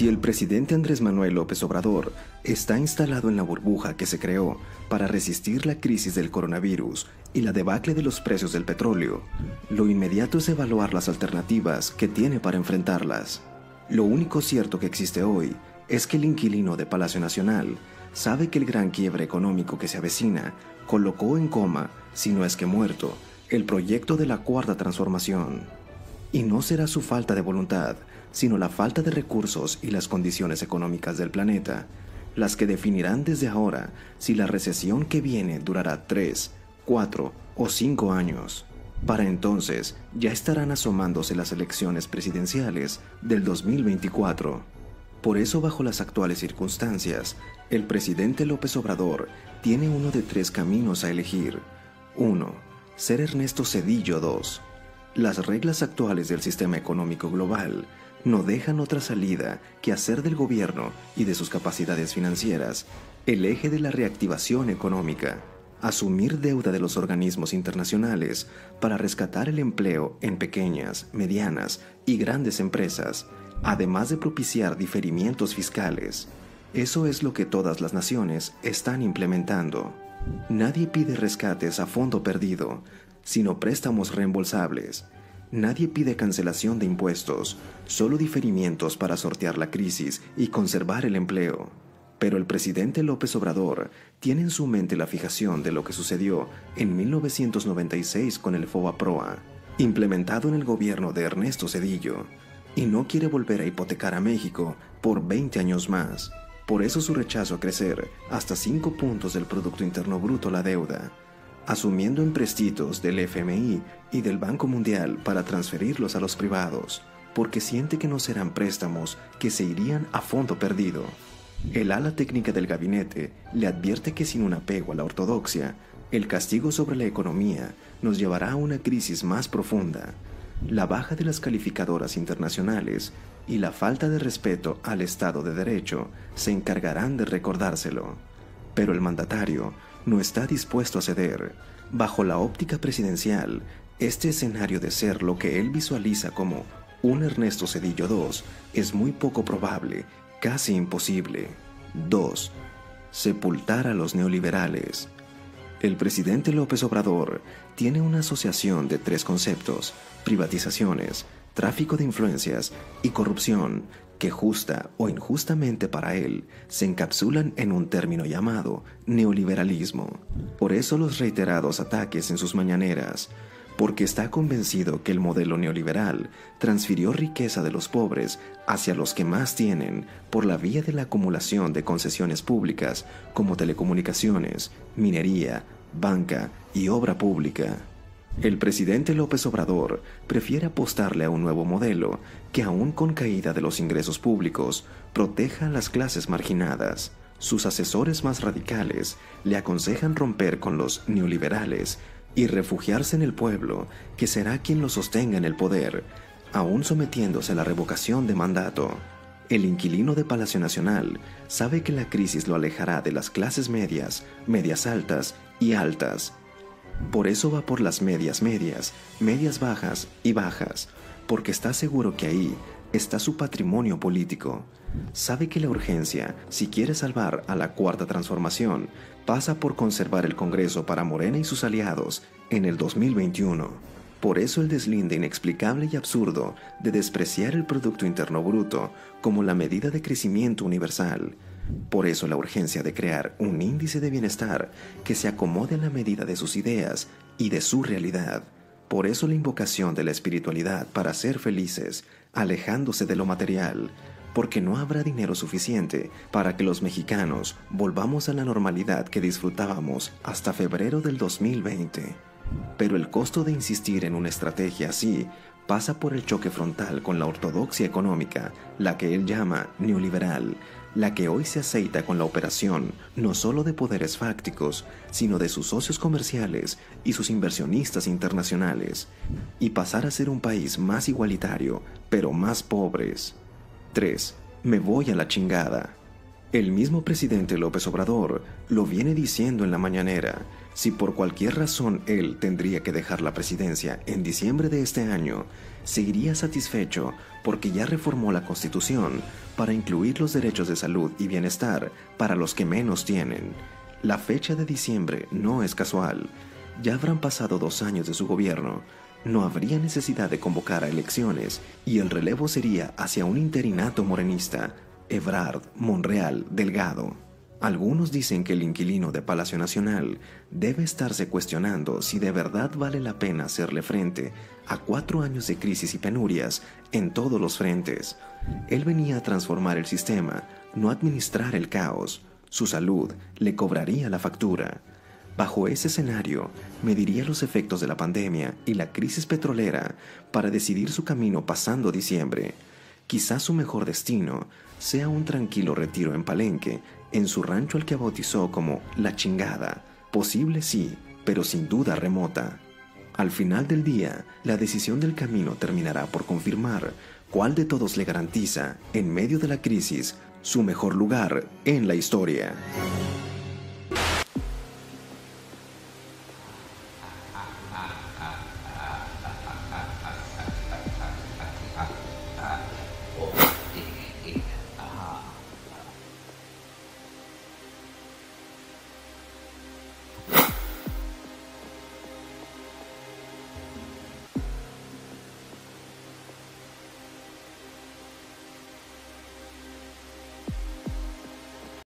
Si el presidente Andrés Manuel López Obrador está instalado en la burbuja que se creó para resistir la crisis del coronavirus y la debacle de los precios del petróleo, lo inmediato es evaluar las alternativas que tiene para enfrentarlas. Lo único cierto que existe hoy es que el inquilino de Palacio Nacional sabe que el gran quiebre económico que se avecina colocó en coma, si no es que muerto, el proyecto de la Cuarta Transformación. Y no será su falta de voluntad, sino la falta de recursos y las condiciones económicas del planeta, las que definirán desde ahora si la recesión que viene durará 3, 4 o 5 años. Para entonces ya estarán asomándose las elecciones presidenciales del 2024. Por eso, bajo las actuales circunstancias, el presidente López Obrador tiene uno de tres caminos a elegir. 1. Ser Ernesto Zedillo II. Las reglas actuales del sistema económico global no dejan otra salida que hacer del gobierno y de sus capacidades financieras el eje de la reactivación económica, asumir deuda de los organismos internacionales para rescatar el empleo en pequeñas, medianas y grandes empresas, además de propiciar diferimientos fiscales. Eso es lo que todas las naciones están implementando. Nadie pide rescates a fondo perdido, sino préstamos reembolsables. Nadie pide cancelación de impuestos, solo diferimientos para sortear la crisis y conservar el empleo. Pero el presidente López Obrador tiene en su mente la fijación de lo que sucedió en 1996 con el FOBAPROA, implementado en el gobierno de Ernesto Zedillo, y no quiere volver a hipotecar a México por 20 años más. Por eso su rechazo a crecer hasta 5 puntos del Producto Interno Bruto la deuda, asumiendo empréstitos del FMI y del Banco Mundial para transferirlos a los privados, porque siente que no serán préstamos que se irían a fondo perdido. El ala técnica del gabinete le advierte que sin un apego a la ortodoxia, el castigo sobre la economía nos llevará a una crisis más profunda, la baja de las calificadoras internacionales y la falta de respeto al Estado de Derecho se encargarán de recordárselo. Pero el mandatario no está dispuesto a ceder. Bajo la óptica presidencial, este escenario de ser lo que él visualiza como un Ernesto Zedillo II es muy poco probable, casi imposible. 2. Sepultar a los neoliberales. El presidente López Obrador tiene una asociación de tres conceptos: privatizaciones, tráfico de influencias y corrupción, que justa o injustamente para él se encapsulan en un término llamado neoliberalismo. Por eso los reiterados ataques en sus mañaneras, porque está convencido que el modelo neoliberal transfirió riqueza de los pobres hacia los que más tienen por la vía de la acumulación de concesiones públicas como telecomunicaciones, minería, banca y obra pública. El presidente López Obrador prefiere apostarle a un nuevo modelo que, aún con caída de los ingresos públicos, proteja a las clases marginadas. Sus asesores más radicales le aconsejan romper con los neoliberales y refugiarse en el pueblo, que será quien lo sostenga en el poder, aún sometiéndose a la revocación de mandato. El inquilino de Palacio Nacional sabe que la crisis lo alejará de las clases medias, medias altas y altas. Por eso va por las medias, medias bajas y bajas, porque está seguro que ahí está su patrimonio político. Sabe que la urgencia, si quiere salvar a la Cuarta Transformación, pasa por conservar el Congreso para Morena y sus aliados en el 2021. Por eso el deslinde inexplicable y absurdo de despreciar el Producto Interno Bruto como la medida de crecimiento universal. Por eso la urgencia de crear un índice de bienestar que se acomode a la medida de sus ideas y de su realidad. Por eso la invocación de la espiritualidad para ser felices, alejándose de lo material, porque no habrá dinero suficiente para que los mexicanos volvamos a la normalidad que disfrutábamos hasta febrero del 2020. Pero el costo de insistir en una estrategia así pasa por el choque frontal con la ortodoxia económica, la que él llama neoliberal, la que hoy se aceita con la operación no solo de poderes fácticos, sino de sus socios comerciales y sus inversionistas internacionales, y pasar a ser un país más igualitario, pero más pobres. 3. Me voy a la chingada. El mismo presidente López Obrador lo viene diciendo en la mañanera. Si por cualquier razón él tendría que dejar la presidencia en diciembre de este año, seguiría satisfecho porque ya reformó la Constitución para incluir los derechos de salud y bienestar para los que menos tienen. La fecha de diciembre no es casual. Ya habrán pasado 2 años de su gobierno. No habría necesidad de convocar a elecciones y el relevo sería hacia un interinato morenista: Ebrard, Monreal, Delgado. Algunos dicen que el inquilino de Palacio Nacional debe estarse cuestionando si de verdad vale la pena hacerle frente a 4 años de crisis y penurias en todos los frentes. Él venía a transformar el sistema, no a administrar el caos. Su salud le cobraría la factura. Bajo ese escenario, mediría los efectos de la pandemia y la crisis petrolera para decidir su camino pasando diciembre. Quizás su mejor destino sea un tranquilo retiro en Palenque, en su rancho al que bautizó como La Chingada. Posible sí, pero sin duda remota. Al final del día, la decisión del camino terminará por confirmar cuál de todos le garantiza, en medio de la crisis, su mejor lugar en la historia.